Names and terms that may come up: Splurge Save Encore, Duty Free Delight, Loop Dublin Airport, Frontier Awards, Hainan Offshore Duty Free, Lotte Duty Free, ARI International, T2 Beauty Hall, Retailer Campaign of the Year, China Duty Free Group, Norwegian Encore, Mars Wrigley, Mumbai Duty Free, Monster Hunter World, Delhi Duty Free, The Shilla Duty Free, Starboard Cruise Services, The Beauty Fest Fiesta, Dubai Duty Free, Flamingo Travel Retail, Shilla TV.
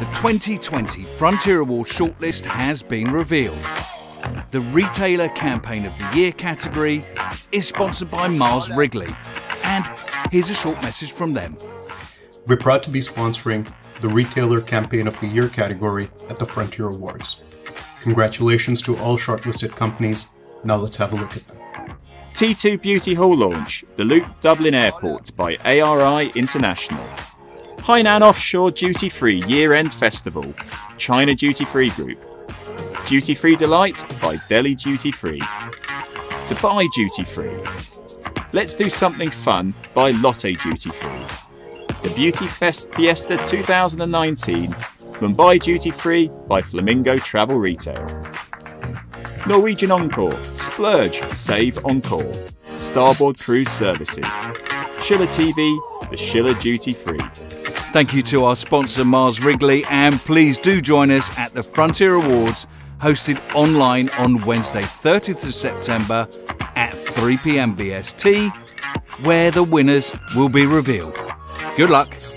The 2020 Frontier Awards shortlist has been revealed. The Retailer Campaign of the Year category is sponsored by Mars Wrigley. And here's a short message from them. We're proud to be sponsoring the Retailer Campaign of the Year category at the Frontier Awards. Congratulations to all shortlisted companies. Now let's have a look at them. T2 Beauty Hall launch, the Loop Dublin Airport by ARI International. Hainan Offshore Duty Free Year-End Festival, China Duty Free Group. Duty Free Delight by Delhi Duty Free. Dubai Duty Free. Let's Do Something Fun by Lotte Duty Free. The Beauty Fest Fiesta 2019, Mumbai Duty Free by Flamingo Travel Retail. Norwegian Encore, Splurge Save Encore, Starboard Cruise Services. Shilla TV, The Shilla Duty Free. Thank you to our sponsor Mars Wrigley, and please do join us at the Frontier Awards, hosted online on Wednesday 30th of September at 3 p.m. BST, where the winners will be revealed. Good luck.